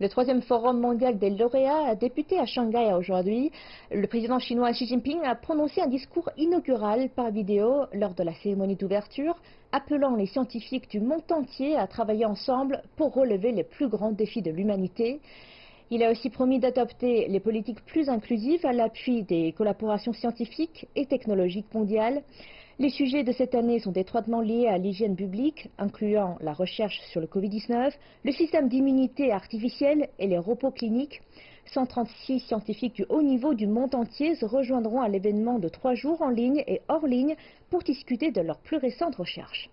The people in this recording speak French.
Le troisième forum mondial des lauréats a débuté à Shanghai aujourd'hui. Le président chinois Xi Jinping a prononcé un discours inaugural par vidéo lors de la cérémonie d'ouverture, appelant les scientifiques du monde entier à travailler ensemble pour relever les plus grands défis de l'humanité. Il a aussi promis d'adopter les politiques plus inclusives à l'appui des collaborations scientifiques et technologiques mondiales. Les sujets de cette année sont étroitement liés à l'hygiène publique, incluant la recherche sur le Covid-19, le système d'immunité artificielle et les repos cliniques. 136 scientifiques du haut niveau du monde entier se rejoindront à l'événement de 3 jours en ligne et hors ligne pour discuter de leurs plus récentes recherches.